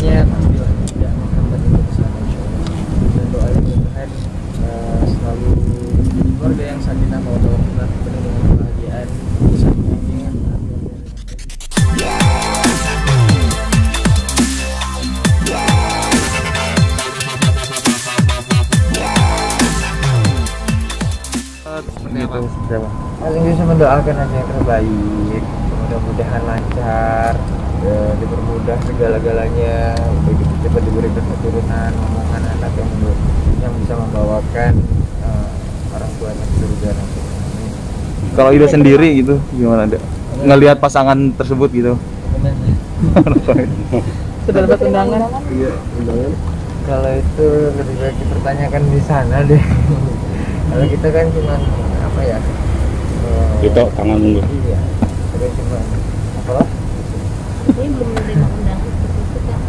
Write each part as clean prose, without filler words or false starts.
banyak. Dan doa Tuhan selalu keluarga yang sakinah mawaddah penuh dengan kebahagiaan. Gitu, paling bisa mendoakan aja yang terbaik, mudah-mudahan lancar, dipermudah segala-galanya, begitu cepat diberikan keturunan, omongan anak yang bisa membawakan orang tua yang surga nanti. Kalau Ida sendiri gitu, gimana ada ngelihat pasangan tersebut gitu? Sudah dapat undangan? Iya, undangan. Kalau itu ketika kita pertanyakan di sana deh. Kalau kita kan cuma apa ya? Itu tangan dulu. Iya. Kita cuma apalah? Ini belum menerima undangan seperti itu kan?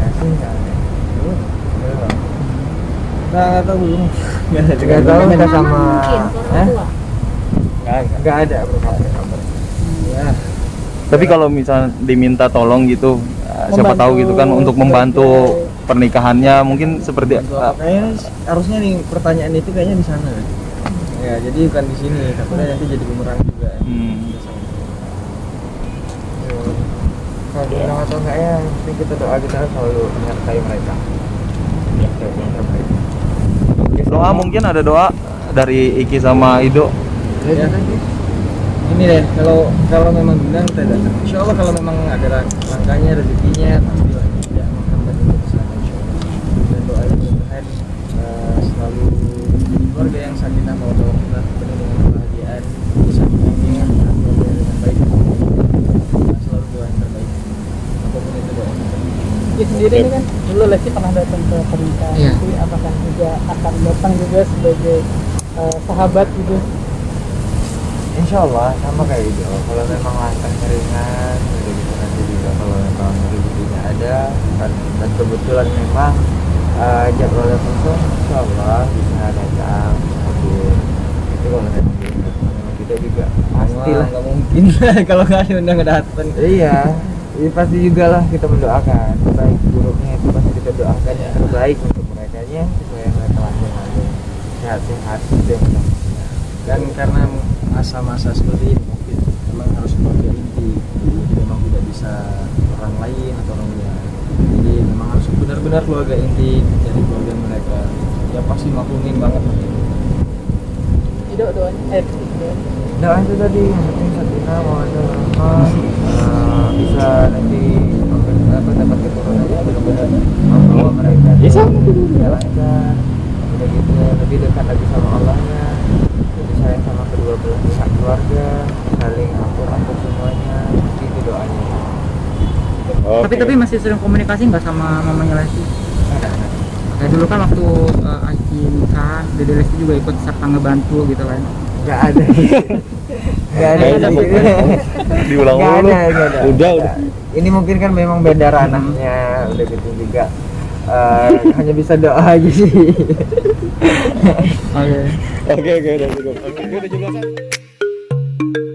Kasih nggak? Belum. Nggak tahu belum. Nggak tahu minta sama. Nggak ada kabar. Ya. Tapi kalau misal diminta tolong gitu, siapa tahu gitu kan untuk membantu pernikahannya mungkin seperti harusnya nih pertanyaan itu kayaknya di sana ya, jadi bukan di sini, takutnya nanti jadi bumerang juga. Kalau dilarang atau enggak ya mesti kita doa, kita selalu menyertai mereka. Doa mungkin ada doa dari Iki sama Ido ya, ini deh, kalau memang benar kita datang insyaallah, kalau memang ada langkahnya rezekinya pasti yang sakinah mawaddah warahmah penuh dengan kebahagiaan, bisa mengingat keluarga dengan baik, selalu doa yang terbaik apapun itu doa. Ya sendiri ini kan dulu Lesti pernah datang ke pernikahan, tapi apakah juga akan datang juga sebagai sahabat gitu? Insyaallah sama kayak itu, kalau memang langkah ringan gitu nanti juga kalau memang rezekinya ada dan kebetulan memang jadwalnya kosong, insyaallah bisa datang. Itu kalau ada kita juga pastilah, nggak mungkin kalau nggak ada undang datang. Iya, ini pasti juga lah kita mendoakan baik buruknya, itu pasti kita doakan yang terbaik untuk mereka nya supaya mereka lancar, sehat-sehat gitu. Dan karena masa-masa seperti ini mungkin memang harus keluarga inti, memang tidak bisa orang lain atau orang luar. Jadi memang harus benar-benar keluarga inti dari keluarga mereka. Ya pasti maklumin banget. Tidak doanya, doa itu tadi maksudnya Sabrina mau ada bisa nanti dapat keturunan ya, benar-benar membawa mereka. Bisa lancar, udah gitu lebih dekat lagi sama Allahnya. Jadi sayang sama kedua belah pihak keluarga, saling ampun semuanya, itu doanya. Okay. Tapi masih sering komunikasi nggak sama mamanya Lesti? Kayak dulu kan waktu Aki nikah, Dede Lesti juga ikut serta ngebantu gitu kan? Nggak ada. Nggak ada. Diulang dulu. Udah. Ini mungkin kan memang beda ranahnya, udah gitu juga. Hanya bisa doa aja sih. Oke. Oke, udah cukup. Oke, udah jelasin.